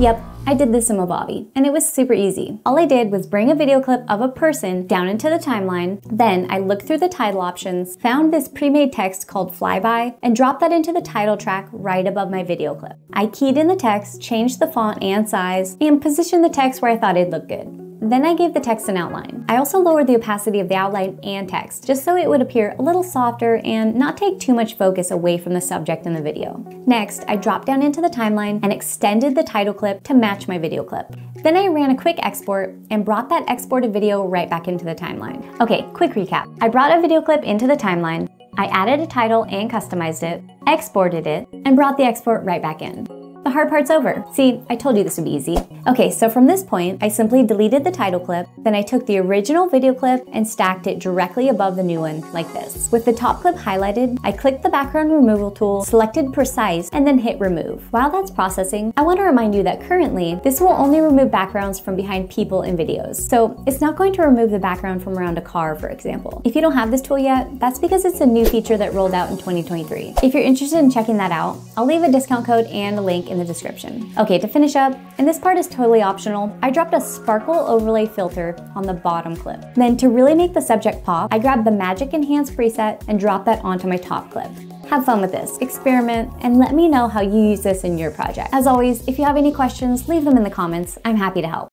Yep, I did this in Movavi, and it was super easy. All I did was bring a video clip of a person down into the timeline, then I looked through the title options, found this pre-made text called Flyby, and dropped that into the title track right above my video clip. I keyed in the text, changed the font and size, and positioned the text where I thought it'd look good. Then I gave the text an outline. I also lowered the opacity of the outline and text, just so it would appear a little softer and not take too much focus away from the subject in the video. Next, I dropped down into the timeline and extended the title clip to match my video clip. Then I ran a quick export and brought that exported video right back into the timeline. Okay, quick recap. I brought a video clip into the timeline, I added a title and customized it, exported it, and brought the export right back in. The hard part's over. See, I told you this would be easy. Okay, so from this point, I simply deleted the title clip, then I took the original video clip and stacked it directly above the new one, like this. With the top clip highlighted, I clicked the background removal tool, selected Precise, and then hit remove. While that's processing, I want to remind you that currently, this will only remove backgrounds from behind people in videos. So it's not going to remove the background from around a car, for example. If you don't have this tool yet, that's because it's a new feature that rolled out in 2023. If you're interested in checking that out, I'll leave a discount code and a link in the description. Okay, to finish up, and this part is totally optional, I dropped a sparkle overlay filter on the bottom clip. Then to really make the subject pop, I grabbed the Magic Enhance preset and dropped that onto my top clip. Have fun with this, experiment, and let me know how you use this in your project. As always, if you have any questions, leave them in the comments. I'm happy to help.